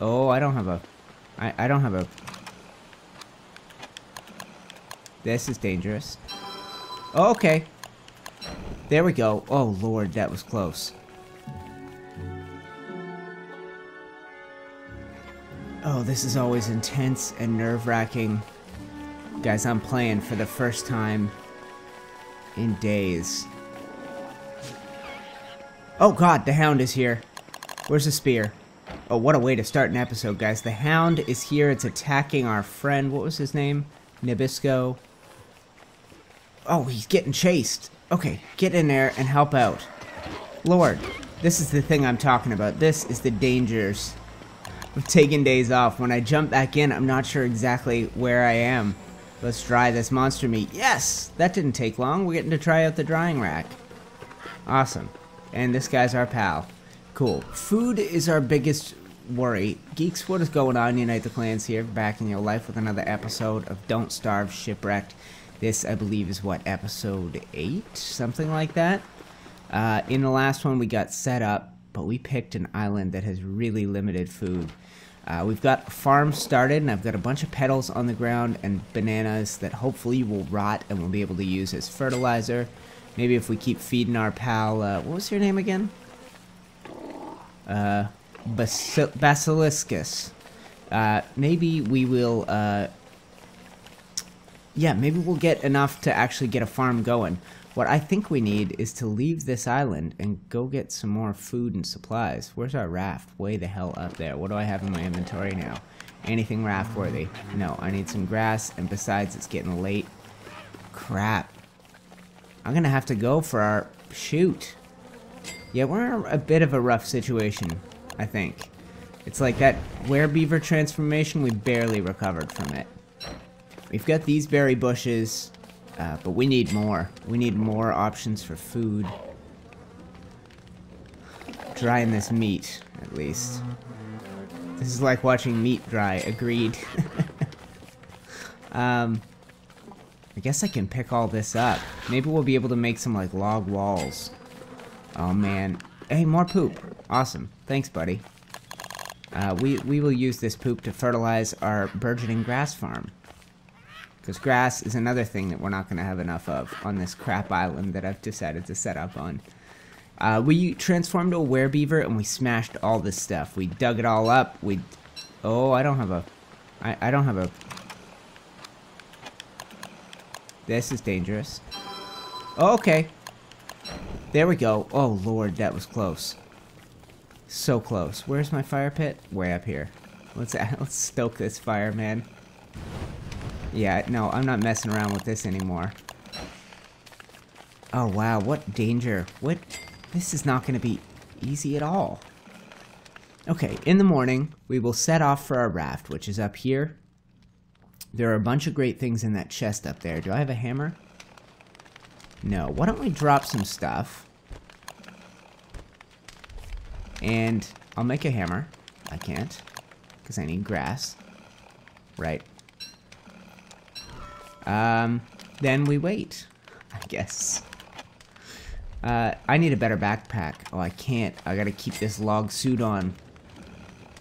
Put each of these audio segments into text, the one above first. Oh, I don't have a... I don't have a... This is dangerous. Oh, okay. There we go. Oh, Lord, that was close. Oh, this is always intense and nerve-wracking. Guys, I'm playing for the first time in days. Oh, God, the hound is here. Where's the spear? Oh, what a way to start an episode, guys. The hound is here. It's attacking our friend. What was his name? Nabisco. Oh, he's getting chased. Okay, get in there and help out. Lord, this is the thing I'm talking about. This is the dangers of taking days off. When I jump back in, I'm not sure exactly where I am. Let's dry this monster meat. Yes! That didn't take long. We're getting to try out the drying rack. Awesome. And this guy's our pal. Cool. Food is our biggest worry. Geeks, what is going on? Unite the Clans here, back in your life with another episode of Don't Starve Shipwrecked. This, I believe, is what, episode 8? Something like that. In the last one, we got set up, but we picked an island that has really limited food. We've got a farm started, and I've got a bunch of petals on the ground and bananas that hopefully will rot and we'll be able to use as fertilizer. Maybe if we keep feeding our pal, what was your name again? Basiliscus. Maybe we will, yeah, maybe we'll get enough to actually get a farm going. What I think we need is to leave this island and go get some more food and supplies. Where's our raft? Way the hell up there. What do I have in my inventory now? Anything raft worthy? No, I need some grass, and besides, it's getting late. Crap. I'm gonna have to go for our... shoot. Yeah, we're in a bit of a rough situation, I think. It's like that werebeaver transformation, we barely recovered from it. We've got these berry bushes... but we need more. We need more options for food. Drying this meat, at least. This is like watching meat dry. Agreed. I guess I can pick all this up. Maybe we'll be able to make some, like, log walls. Oh, man. Hey, more poop. Awesome. Thanks, buddy. We will use this poop to fertilize our burgeoning grass farm. Because grass is another thing that we're not going to have enough of on this crap island that I've decided to set up on. We transformed to a werebeaver and we smashed all this stuff. We dug it all up. We... Oh, I don't have a... I don't have a... This is dangerous. Oh, okay. There we go. Oh, Lord, that was close. So close. Where's my fire pit? Way up here. Let's stoke this fire, man. Yeah, no, I'm not messing around with this anymore. Oh, wow, what danger. What? This is not going to be easy at all. Okay, in the morning, we will set off for our raft, which is up here. There are a bunch of great things in that chest up there. Do I have a hammer? No. Why don't we drop some stuff? And I'll make a hammer. I can't, because I need grass. Right. Then we wait, I guess. I need a better backpack. Oh, I can't. I gotta keep this log suit on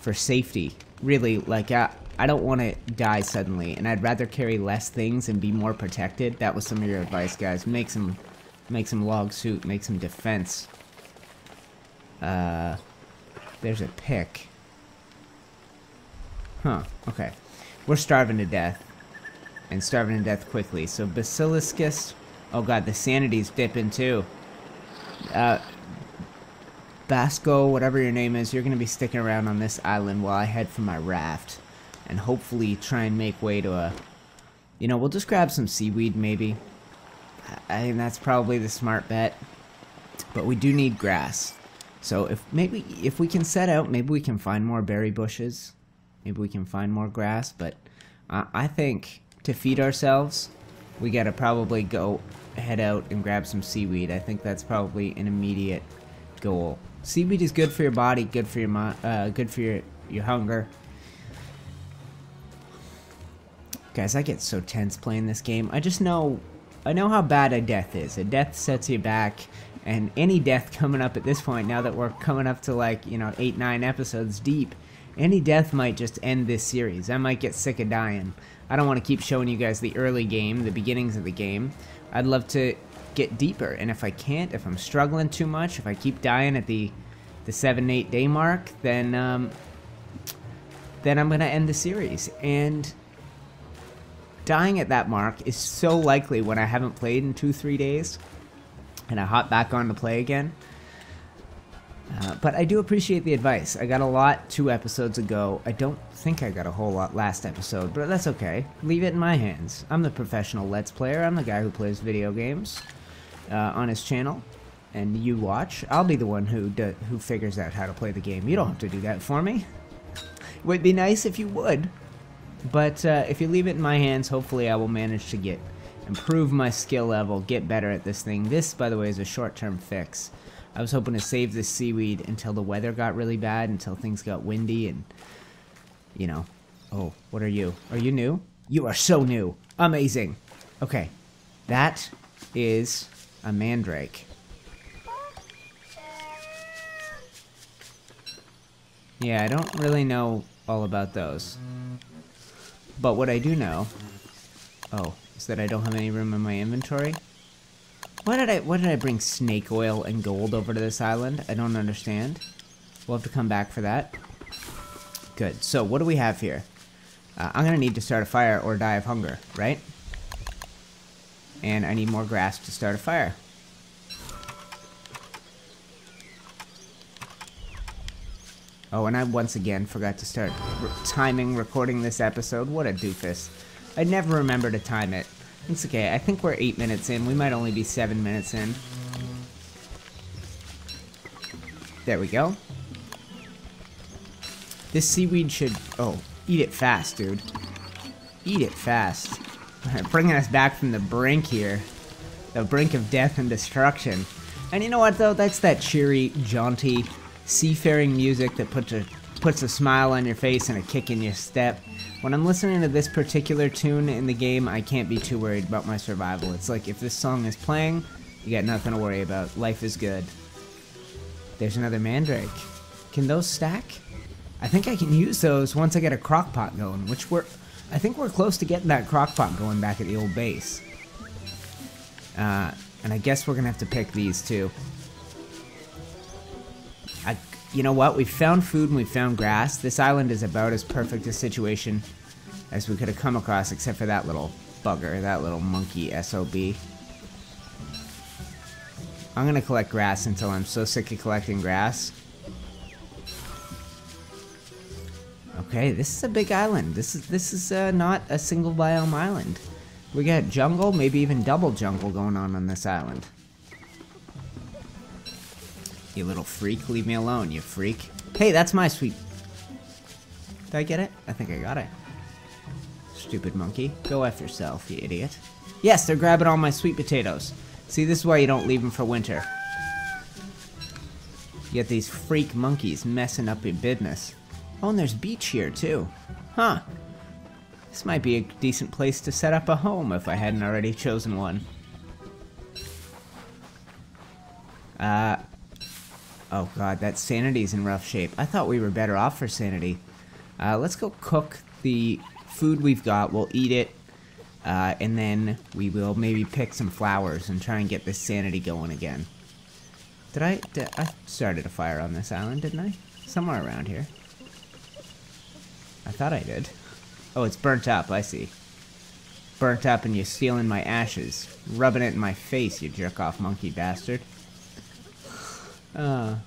for safety. Really, like, I don't want to die suddenly, and I'd rather carry less things and be more protected. That was some of your advice, guys. Make some log suit, make some defense. There's a pick. Huh, okay. We're starving to death. And starving to death quickly. So Basiliscus... Oh god, the sanity's dipping too. Basco, whatever your name is, you're gonna be sticking around on this island while I head for my raft. And hopefully try and make way to a... You know, we'll just grab some seaweed maybe. I mean, that's probably the smart bet. But we do need grass. So if we can set out, maybe we can find more berry bushes. Maybe we can find more grass, but... I think... to feed ourselves, we gotta probably go head out and grab some seaweed. I think that's probably an immediate goal. Seaweed is good for your body, good for your good for your hunger. Guys, I get so tense playing this game. I know how bad a death is. A death sets you back, and any death coming up at this point, now that we're coming up to like, you know, 8-9 episodes deep, Any death might just end this series. I might get sick of dying. I don't want to keep showing you guys the early game, the beginnings of the game. I'd love to get deeper, and if I can't, if I'm struggling too much, if I keep dying at the 7-8 day mark, then I'm gonna end the series. And dying at that mark is so likely when I haven't played in 2-3 days and I hop back on to play again. But I do appreciate the advice. I got a lot 2 episodes ago. I don't think I got a whole lot last episode, but that's okay. Leave it in my hands. I'm the professional Let's Player. I'm the guy who plays video games on his channel, and you watch. I'll be the one who figures out how to play the game. You don't have to do that for me. It would be nice if you would, but if you leave it in my hands, hopefully I will manage to improve my skill level, get better at this thing. This, by the way, is a short-term fix. I was hoping to save this seaweed until the weather got really bad, until things got windy and, you know. Oh, what are you? Are you new? You are so new. Amazing. Okay. That is a mandrake. Yeah, I don't really know all about those. But what I do know, oh, is that I don't have any room in my inventory. Why did I bring snake oil and gold over to this island? I don't understand. We'll have to come back for that. Good. So what do we have here? I'm gonna need to start a fire or die of hunger, right? And I need more grass to start a fire. Oh, and I once again forgot to start recording this episode. What a doofus. I never remember to time it. It's okay, I think we're 8 minutes in. We might only be 7 minutes in. There we go. This seaweed should... Oh, eat it fast, dude. Eat it fast. Alright, bringing us back from the brink here. The brink of death and destruction. And you know what, though? That's that cheery, jaunty, seafaring music that puts a smile on your face and a kick in your step. When I'm listening to this particular tune in the game, I can't be too worried about my survival. It's like, if this song is playing, you got nothing to worry about. Life is good. There's another mandrake. Can those stack? I think I can use those once I get a crock pot going, which I think we're close to getting that crock pot going back at the old base. And I guess we're gonna have to pick these too. You know what? We found food and we found grass. This island is about as perfect a situation as we could have come across, except for that little bugger, that little monkey SOB. I'm gonna collect grass until I'm so sick of collecting grass. Okay, this is a big island. This is not a single biome island. We got jungle, maybe even double jungle going on this island. You little freak, leave me alone, you freak. Hey, that's my sweet... Did I get it? I think I got it. Stupid monkey. Go F yourself, you idiot. Yes, they're grabbing all my sweet potatoes. See, this is why you don't leave them for winter. You get these freak monkeys messing up your business. Oh, and there's beach here, too. Huh. This might be a decent place to set up a home if I hadn't already chosen one. Oh god, that sanity's in rough shape. I thought we were better off for sanity. Let's go cook the food we've got. We'll eat it, and then we will maybe pick some flowers and try and get this sanity going again. I started a fire on this island, didn't I? Somewhere around here. I thought I did. Oh, it's burnt up, I see. Burnt up and you're stealing my ashes. Rubbing it in my face, you jerk-off monkey bastard. I'm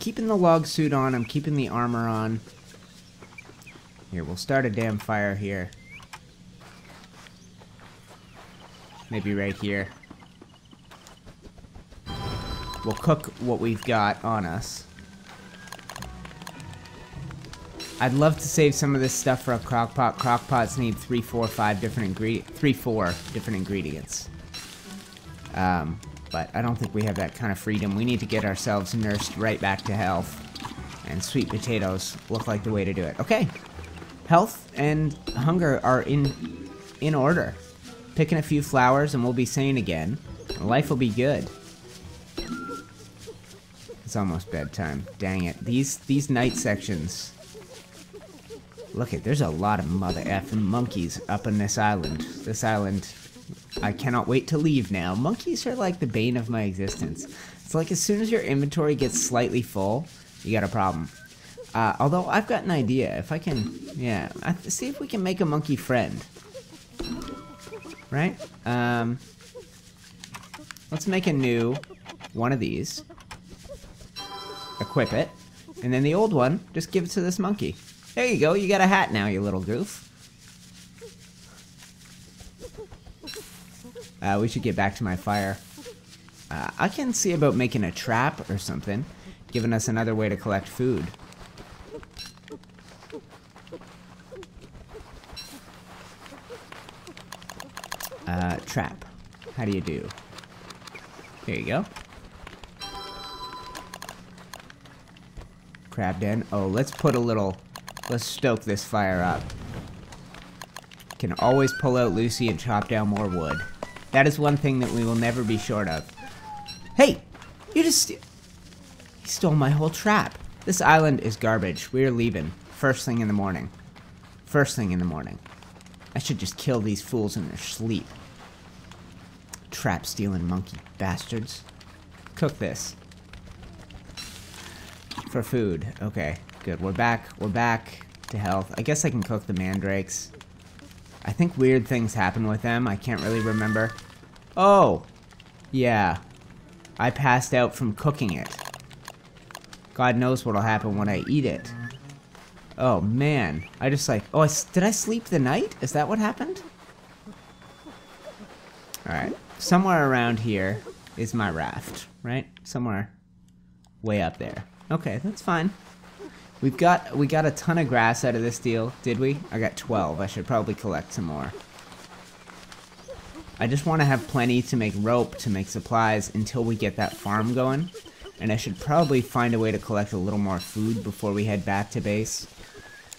keeping the log suit on, I'm keeping the armor on. Here, we'll start a damn fire here. Maybe right here. We'll cook what we've got on us. I'd love to save some of this stuff for a crockpot. Crockpots need 3, 4, 5 different ingredients. 3, 4 different ingredients. But I don't think we have that kind of freedom. We need to get ourselves nursed right back to health. And sweet potatoes look like the way to do it. Okay. Health and hunger are in order. Picking a few flowers and we'll be sane again. Life will be good. it's almost bedtime. Dang it. These night sections. Look it, there's a lot of mother effing monkeys up on this island. This island, I cannot wait to leave now. Monkeys are like the bane of my existence. It's like as soon as your inventory gets slightly full, you got a problem. Although I've got an idea. If I can, yeah, see if we can make a monkey friend. Right? Let's make a new one of these. Equip it. And then the old one, just give it to this monkey. There you go, you got a hat now, you little goof. We should get back to my fire. I can see about making a trap or something, giving us another way to collect food. Trap. How do? There you go. Crab den. Oh, let's put a little... Let's stoke this fire up. Can always pull out Lucy and chop down more wood. That is one thing that we will never be short of. Hey! You just... He stole my whole trap. This island is garbage. We are leaving. First thing in the morning. First thing in the morning. I should just kill these fools in their sleep. Trap-stealing monkey bastards. Cook this. For food. Okay. Good, we're back to health. I guess I can cook the mandrakes. I think weird things happen with them, I can't really remember. Oh! Yeah. I passed out from cooking it. God knows what'll happen when I eat it. Oh man, I just like, oh, did I sleep the night? Is that what happened? Alright, somewhere around here is my raft, right? Somewhere way up there. Okay, that's fine. We got a ton of grass out of this deal, did we? I got 12. I should probably collect some more. I just want to have plenty to make rope, to make supplies, until we get that farm going. And I should probably find a way to collect a little more food before we head back to base.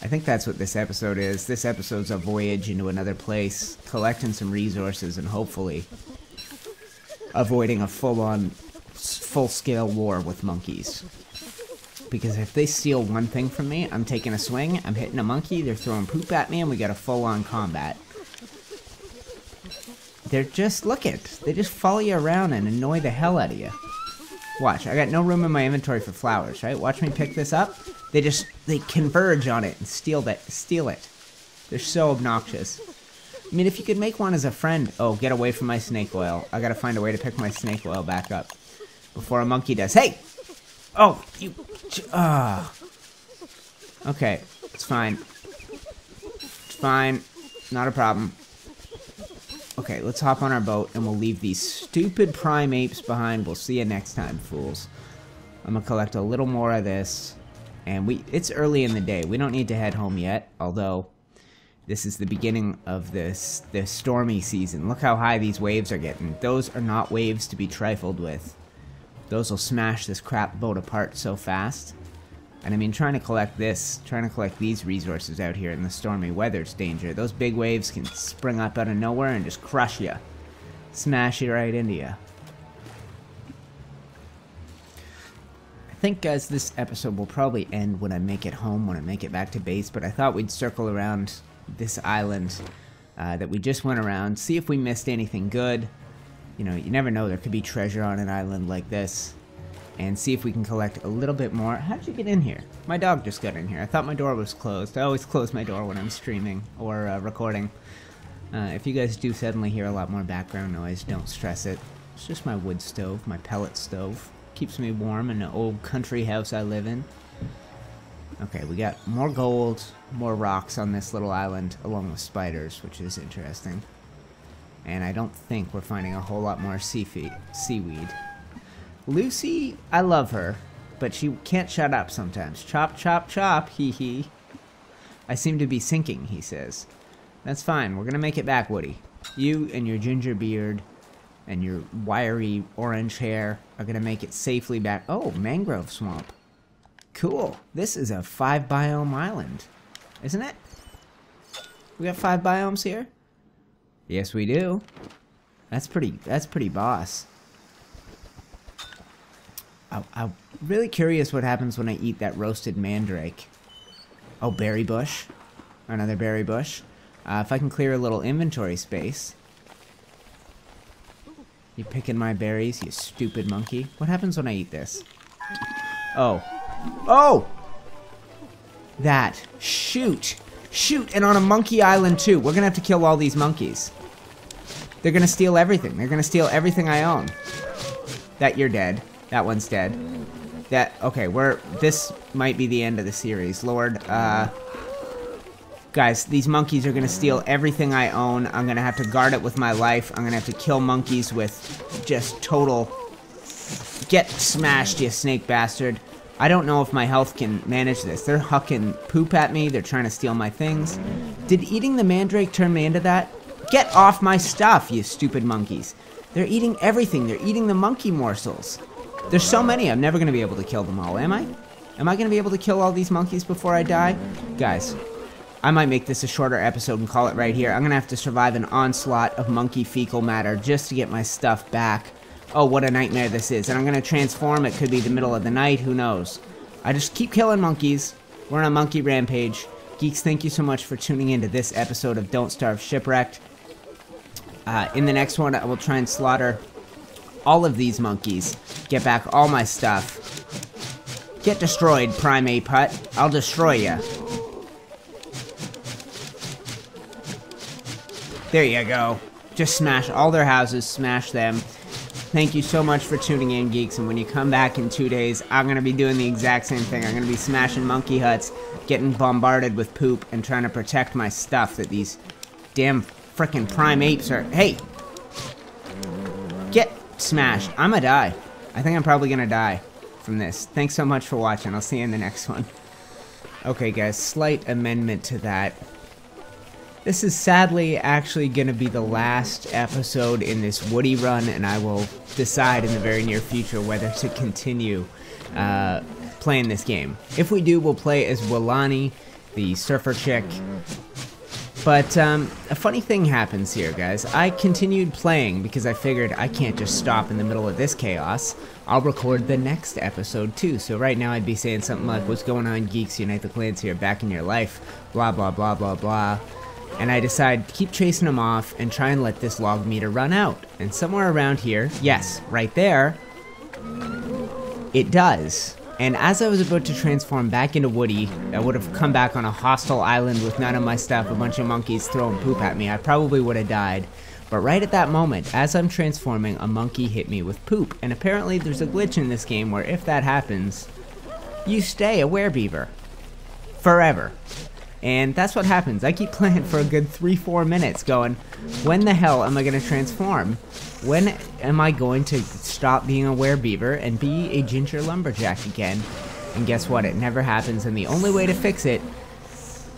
I think that's what this episode is. This episode's a voyage into another place, collecting some resources, and hopefully avoiding a full-on, full-scale war with monkeys. Because if they steal one thing from me, I'm taking a swing, I'm hitting a monkey, they're throwing poop at me, and we got a full-on combat. They're just, look it, they just follow you around and annoy the hell out of you. Watch, I got no room in my inventory for flowers, right? Watch me pick this up. They converge on it and steal it. They're so obnoxious. I mean, if you could make one as a friend. Oh, get away from my snake oil. I gotta find a way to pick my snake oil back up before a monkey does. Hey! Oh, you... Okay, it's fine. It's fine. Not a problem. Okay, let's hop on our boat and we'll leave these stupid primates behind. We'll see you next time, fools. I'm gonna collect a little more of this. And it's early in the day. We don't need to head home yet. Although, this is the beginning of this stormy season. Look how high these waves are getting. Those are not waves to be trifled with. Those will smash this crap boat apart so fast. And I mean, trying to collect these resources out here in the stormy weather's danger. Those big waves can spring up out of nowhere and just crush you. Smash you right into you. I think, guys, this episode will probably end when I make it home, when I make it back to base. But I thought we'd circle around this island that we just went around, see if we missed anything good. You know, you never know, there could be treasure on an island like this. And see if we can collect a little bit more. How'd you get in here? My dog just got in here. I thought my door was closed. I always close my door when I'm streaming or recording. If you guys do suddenly hear a lot more background noise, don't stress it. It's just my wood stove, my pellet stove. Keeps me warm in the old country house I live in. Okay, we got more gold, more rocks on this little island, along with spiders, which is interesting. And I don't think we're finding a whole lot more seaweed. Lucy, I love her, but she can't shut up sometimes. Chop, chop, chop, hee hee. I seem to be sinking, he says. That's fine, we're gonna make it back, Woody. You and your ginger beard and your wiry orange hair are gonna make it safely back. Oh, mangrove swamp. Cool, this is a 5 biome island, isn't it? We got 5 biomes here? Yes, we do. That's pretty boss. I'm really curious what happens when I eat that roasted mandrake. Oh, berry bush. Another berry bush. If I can clear a little inventory space. You picking my berries, you stupid monkey. What happens when I eat this? Oh. Oh! That. Shoot! Shoot! And on a monkey island, too. We're gonna have to kill all these monkeys. They're gonna steal everything. They're gonna steal everything I own. That, you're dead. That one's dead. That, okay, we're, this might be the end of the series. Lord, guys, these monkeys are gonna steal everything I own. I'm gonna have to guard it with my life. I'm gonna have to kill monkeys with just total... Get smashed, you snake bastard. I don't know if my health can manage this. They're hucking poop at me. They're trying to steal my things. Did eating the mandrake turn me into that? Get off my stuff, you stupid monkeys. They're eating everything. They're eating the monkey morsels. There's so many, I'm never gonna be able to kill them all, am I? Am I gonna be able to kill all these monkeys before I die? Guys... I might make this a shorter episode and call it right here. I'm gonna have to survive an onslaught of monkey fecal matter just to get my stuff back. Oh, what a nightmare this is. And I'm gonna transform. It could be the middle of the night. Who knows? I just keep killing monkeys. We're on a monkey rampage. Geeks, thank you so much for tuning into this episode of Don't Starve Shipwrecked. In the next one, I will try and slaughter all of these monkeys. Get back all my stuff. Get destroyed, primate putt. I'll destroy ya. There you go. Just smash all their houses, smash them. Thank you so much for tuning in, geeks, and when you come back in 2 days, I'm gonna be doing the exact same thing. I'm gonna be smashing monkey huts, getting bombarded with poop, and trying to protect my stuff that these damn frickin' prime apes are- Hey! Get smashed. I'ma die. I think I'm probably gonna die from this. Thanks so much for watching. I'll see you in the next one. Okay, guys, slight amendment to that. This is sadly actually going to be the last episode in this Woodie run, and I will decide in the very near future whether to continue playing this game. If we do, we'll play as Walani, the surfer chick. But a funny thing happens here, guys. I continued playing because I figured I can't just stop in the middle of this chaos. I'll record the next episode too. So right now I'd be saying something like, what's going on, geeks? Unite the clans here, back in your life, blah, blah, blah, blah, blah. And I decide to keep chasing them off and try and let this log meter run out. And somewhere around here, yes, right there, it does. And as I was about to transform back into Woodie, I would have come back on a hostile island with none of my stuff, a bunch of monkeys throwing poop at me. I probably would have died. But right at that moment, as I'm transforming, a monkey hit me with poop. And apparently there's a glitch in this game where if that happens, you stay a werebeaver. Forever. And that's what happens. I keep playing for a good 3-4 minutes going, when the hell am I going to transform? When am I going to stop being a werebeaver and be a ginger lumberjack again? And guess what? It never happens, and the only way to fix it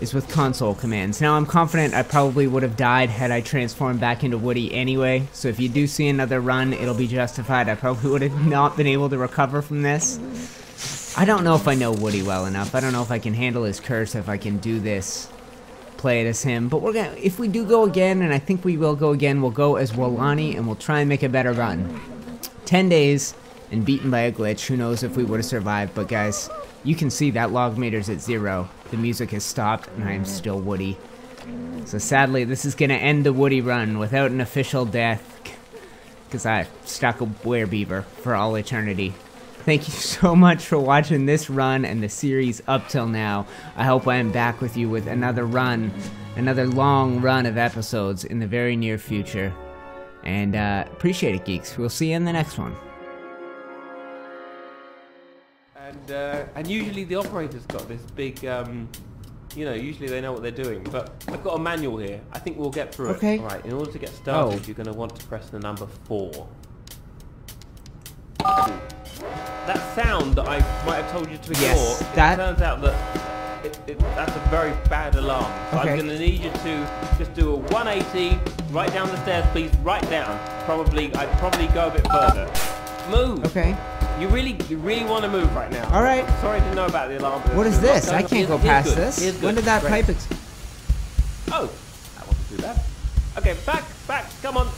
is with console commands. Now, I'm confident I probably would have died had I transformed back into Woodie anyway, so if you do see another run, it'll be justified. I probably would have not been able to recover from this. I don't know if I know Woodie well enough. I don't know if I can handle his curse, if I can do this, play it as him. But we're gonna, if we do go again, and I think we will go again, we'll go as Walani and we'll try and make a better run. 10 days and beaten by a glitch. Who knows if we would have survived, but guys, you can see that log meter's at zero. The music has stopped and I am still Woodie. So sadly, this is gonna end the Woodie run without an official death, because I stuck a werebeaver for all eternity. Thank you so much for watching this run and the series up till now. I hope I am back with you with another run, another long run of episodes in the very near future. And appreciate it, geeks. We'll see you in the next one. And usually the operator's got this big, you know, usually they know what they're doing. But I've got a manual here. I think we'll get through it. All right, in order to get started, you're going to want to press the number 4. That sound that I might have told you to ignore, yes, that... it turns out that that's a very bad alarm. So I'm going to need you to just do a 180, right down the stairs, please, right down. Probably, I'd probably go a bit further. Move! Okay. You really want to move right now. All right. Sorry I didn't know about the alarm. What is this? I can't go past this. When did that pipe... Oh, I want to do that. Okay, back, come on.